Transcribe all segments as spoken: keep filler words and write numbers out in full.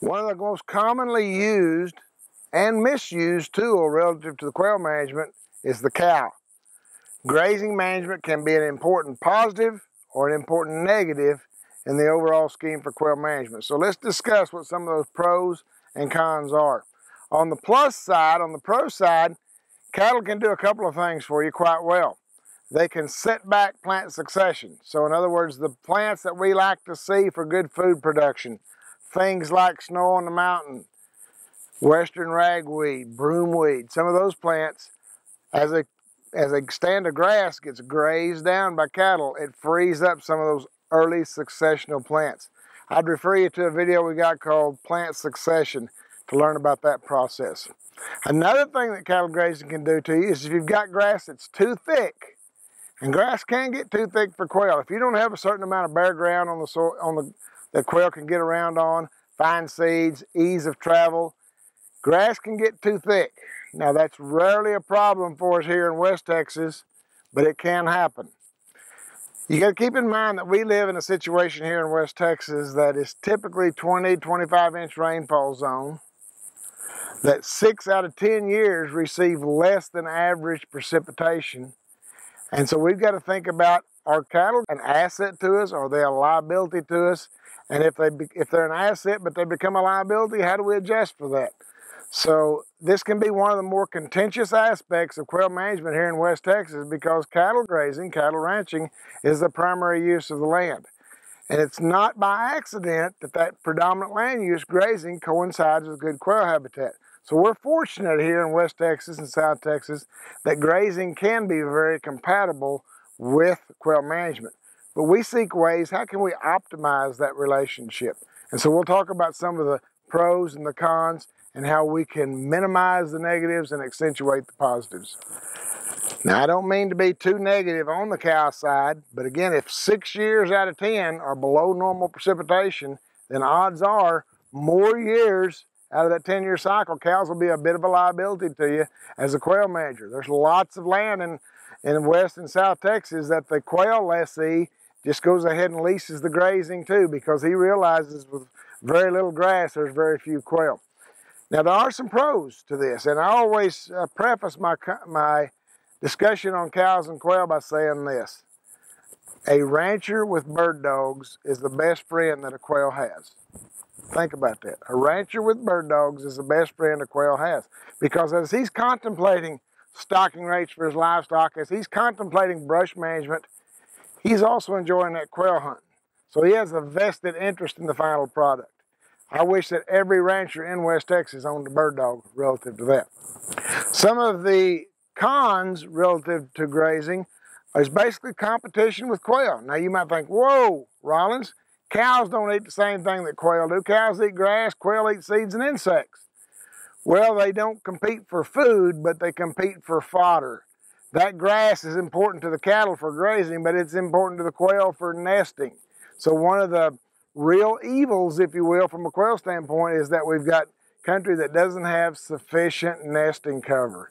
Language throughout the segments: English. One of the most commonly used and misused tool relative to the quail management is the cow. Grazing management can be an important positive or an important negative in the overall scheme for quail management. So let's discuss what some of those pros and cons are. On the plus side, on the pro side, cattle can do a couple of things for you quite well. They can set back plant succession. So in other words, the plants that we like to see for good food production, things like snow on the mountain, western ragweed, broomweed, some of those plants, as a As a stand of grass gets grazed down by cattle, it frees up some of those early successional plants. I'd refer you to a video we got called Plant Succession to learn about that process. Another thing that cattle grazing can do to you is if you've got grass that's too thick, and grass can get too thick for quail. If you don't have a certain amount of bare ground on the soil on the that quail can get around on, find seeds, ease of travel, grass can get too thick. Now that's rarely a problem for us here in West Texas, but it can happen. You gotta keep in mind that we live in a situation here in West Texas that is typically twenty, twenty-five inch rainfall zone, that six out of ten years receive less than average precipitation. And so we've gotta think about, are cattle an asset to us? Are they a liability to us? And if, they be, if they're an asset, but they become a liability, how do we adjust for that? So this can be one of the more contentious aspects of quail management here in West Texas, because cattle grazing, cattle ranching, is the primary use of the land. And it's not by accident that that predominant land use, grazing, coincides with good quail habitat. So we're fortunate here in West Texas and South Texas that grazing can be very compatible with quail management. But we seek ways, how can we optimize that relationship? And so we'll talk about some of the pros and the cons, and how we can minimize the negatives and accentuate the positives. Now, I don't mean to be too negative on the cow side, but again, if six years out of ten are below normal precipitation, then odds are more years out of that ten-year cycle, cows will be a bit of a liability to you as a quail manager. There's lots of land in, in West and South Texas that the quail lessee just goes ahead and leases the grazing too, because he realizes with very little grass, there's very few quail. Now, there are some pros to this, and I always uh, preface my, my discussion on cows and quail by saying this. A rancher with bird dogs is the best friend that a quail has. Think about that. A rancher with bird dogs is the best friend a quail has, because as he's contemplating stocking rates for his livestock, as he's contemplating brush management, he's also enjoying that quail hunt. So he has a vested interest in the final product. I wish that every rancher in West Texas owned a bird dog relative to that. Some of the cons relative to grazing is basically competition with quail. Now you might think, whoa, Rollins, cows don't eat the same thing that quail do. Cows eat grass, quail eat seeds and insects. Well, they don't compete for food, but they compete for fodder. That grass is important to the cattle for grazing, but it's important to the quail for nesting. So one of the real evils, if you will, from a quail standpoint is that we've got country that doesn't have sufficient nesting cover.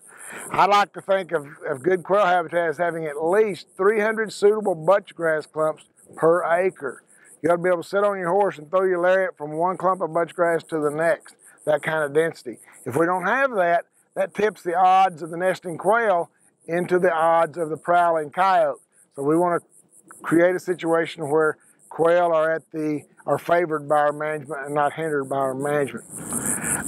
I like to think of, of good quail habitat as having at least three hundred suitable butch grass clumps per acre. You ought to be able to sit on your horse and throw your lariat from one clump of butch grass to the next, that kind of density. If we don't have that, that tips the odds of the nesting quail into the odds of the prowling coyote. So we want to create a situation where quail are at the are favored by our management and not hindered by our management.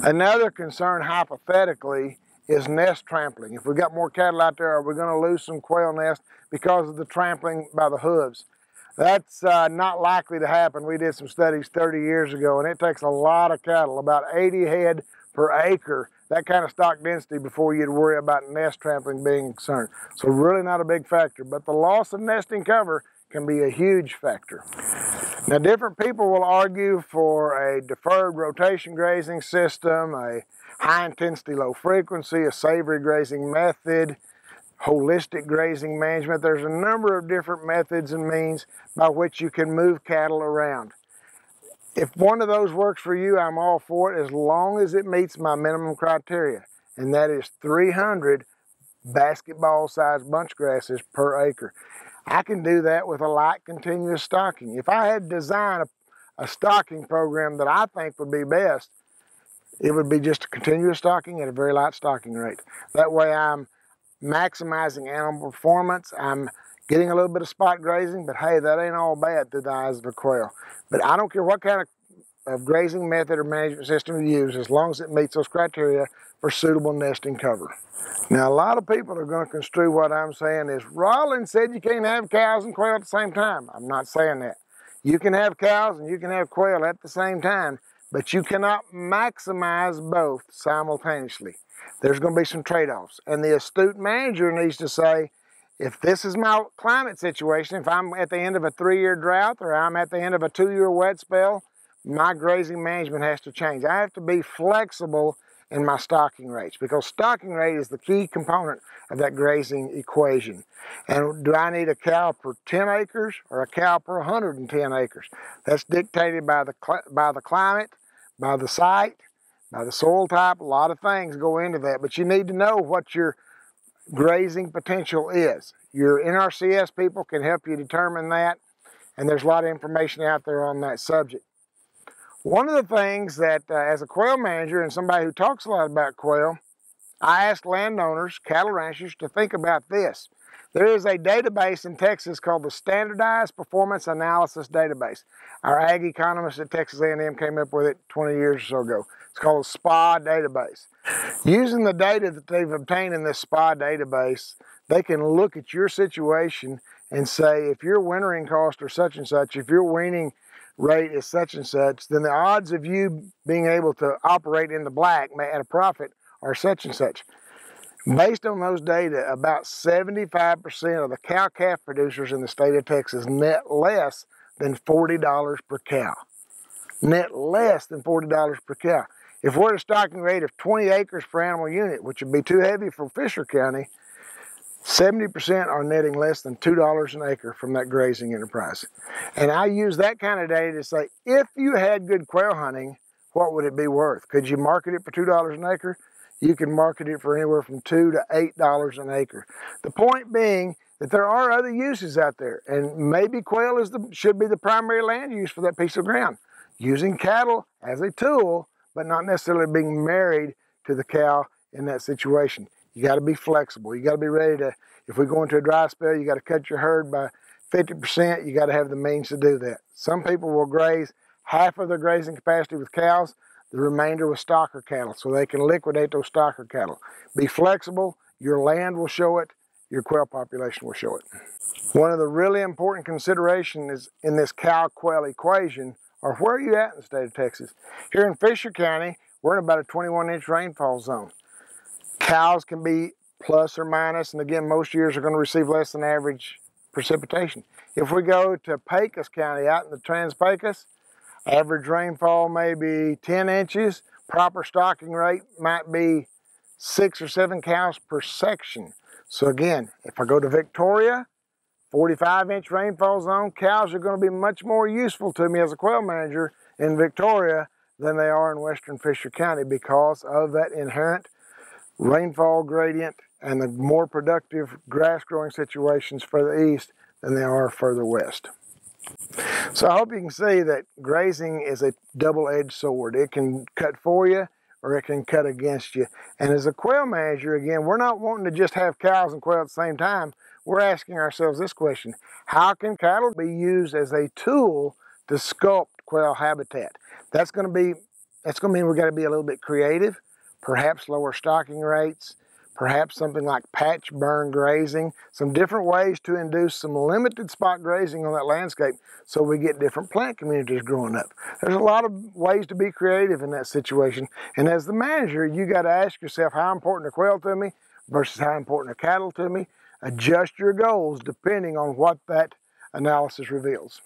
Another concern, hypothetically, is nest trampling. If we got more cattle out there, are we going to lose some quail nests because of the trampling by the hooves? That's uh, not likely to happen. We did some studies thirty years ago, and it takes a lot of cattle, about eighty head per acre, that kind of stock density, before you'd worry about nest trampling being a concern. So really not a big factor, but the loss of nesting cover can be a huge factor. Now, different people will argue for a deferred rotation grazing system, a high intensity, low frequency, a savory grazing method, holistic grazing management. There's a number of different methods and means by which you can move cattle around. If one of those works for you, I'm all for it, as long as it meets my minimum criteria, and that is three hundred basketball-sized bunch grasses per acre. I can do that with a light continuous stocking. If I had designed a stocking program that I think would be best, it would be just a continuous stocking at a very light stocking rate. That way I'm maximizing animal performance. I'm getting a little bit of spot grazing, but hey, that ain't all bad through the eyes of a quail. But I don't care what kind of, of grazing method or management system you use, as long as it meets those criteria for suitable nesting cover. Now, a lot of people are going to construe what I'm saying is, Rollins said you can't have cows and quail at the same time. I'm not saying that. You can have cows and you can have quail at the same time, but you cannot maximize both simultaneously. There's going to be some trade-offs. And the astute manager needs to say, if this is my climate situation, if I'm at the end of a three-year drought or I'm at the end of a two-year wet spell, my grazing management has to change. I have to be flexible in my stocking rates, because stocking rate is the key component of that grazing equation. And do I need a cow per ten acres or a cow per one hundred ten acres? That's dictated by the, by the climate, by the site, by the soil type. A lot of things go into that, but you need to know what your grazing potential is. Your N R C S people can help you determine that, and there's a lot of information out there on that subject. One of the things that, uh, as a quail manager and somebody who talks a lot about quail, I ask landowners, cattle ranchers, to think about this. There is a database in Texas called the Standardized Performance Analysis Database. Our ag economist at Texas A and M came up with it twenty years or so ago. It's called the S P A database. Using the data that they've obtained in this S P A database, they can look at your situation and say, if your wintering costs are such and such, if your weaning rate is such and such, then the odds of you being able to operate in the black at a profit are such and such. Based on those data, about seventy-five percent of the cow-calf producers in the state of Texas net less than forty dollars per cow. Net less than forty dollars per cow. If we're at a stocking rate of twenty acres per animal unit, which would be too heavy for Fisher County, seventy percent are netting less than two dollars an acre from that grazing enterprise. And I use that kind of data to say, if you had good quail hunting, what would it be worth? Could you market it for two dollars an acre? You can market it for anywhere from two to eight dollars an acre. The point being that there are other uses out there, and maybe quail is the, should be the primary land use for that piece of ground. Using cattle as a tool, but not necessarily being married to the cow in that situation. You got to be flexible. You got to be ready to, if we go into a dry spell, you got to cut your herd by fifty percent. You got to have the means to do that. Some people will graze half of their grazing capacity with cows, the remainder with stocker cattle, so they can liquidate those stocker cattle. Be flexible. Your land will show it. Your quail population will show it. One of the really important considerations in this cow-quail equation are where are you at in the state of Texas. Here in Fisher County, we're in about a twenty-one inch rainfall zone. Cows can be plus or minus, and again, most years are going to receive less than average precipitation. If we go to Pecos County, out in the Trans-Pecos, average rainfall may be ten inches. Proper stocking rate might be six or seven cows per section. So again, if I go to Victoria, forty-five inch rainfall zone, cows are going to be much more useful to me as a quail manager in Victoria than they are in western Fisher County, because of that inherent rainfall gradient and the more productive grass growing situations further east than they are further west. So I hope you can see that grazing is a double-edged sword. It can cut for you or it can cut against you. And as a quail manager, again, we're not wanting to just have cows and quail at the same time. We're asking ourselves this question: how can cattle be used as a tool to sculpt quail habitat? That's going to be, that's going to mean we've got to be a little bit creative, perhaps lower stocking rates, perhaps something like patch burn grazing, some different ways to induce some limited spot grazing on that landscape so we get different plant communities growing up. There's a lot of ways to be creative in that situation. And as the manager, you got to ask yourself, how important are quail to me versus how important are cattle to me? Adjust your goals depending on what that analysis reveals.